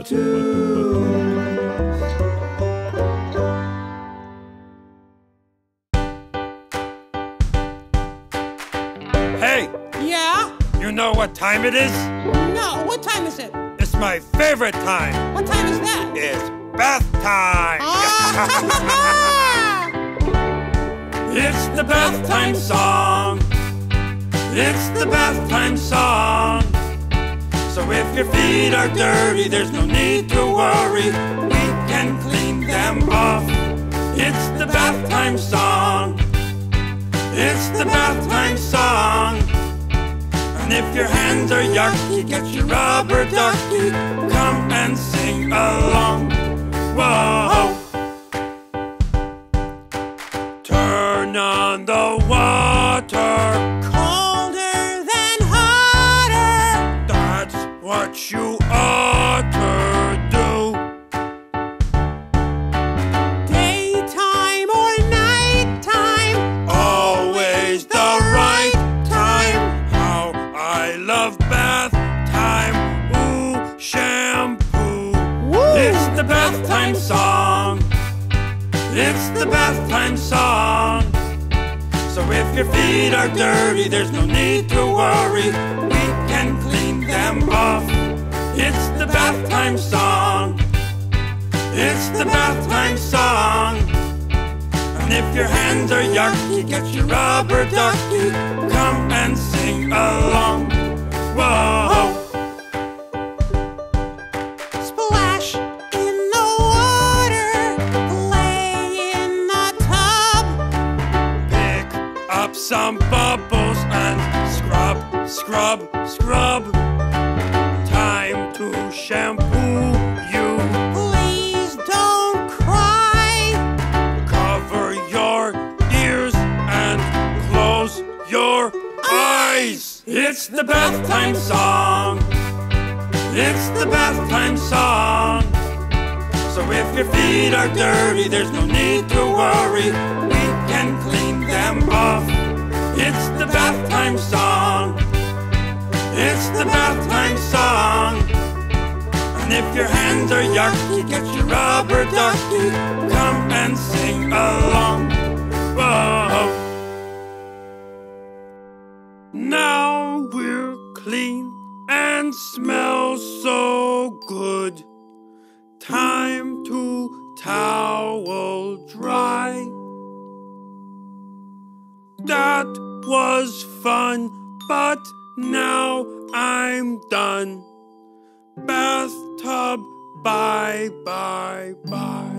Hey! Yeah? You know what time it is? No, what time is it? It's my favorite time. What time is that? It's bath time! Oh. It's the bath time song. It's the bath time song. So if your feet are dirty, there's no need to worry. We can clean them off. It's the bath time song. It's the bath time song. And if your hands are yucky, get your rubber ducky. Come and sing along. Whoa! Turn on the water. What you ought to do. Daytime or nighttime, always the right time. How I love bath time. Ooh, shampoo. Woo. It's the bath time song. It's the bath time song. So if your feet are dirty, there's no need to worry. We can clean them off. It's the bath time song. It's the bath time song. And if your hands are yucky, get your rubber ducky. Come and sing along. Whoa! Splash in the water. Play in the tub. Pick up some bubbles and scrub, scrub, scrub. Time to shampoo you. Please don't cry. Cover your ears and close your eyes. It's the bath time song. It's the bath time song. So if your feet are dirty, there's no need to worry. We can clean them off. It's the bath time song. It's the bath time song. And if your hands are yucky, get your rubber ducky. Come and sing along. Whoa. Now we're clean and smell so good. Time to towel dry. That was fun, but now I'm done. Bathtub, bye, bye, bye.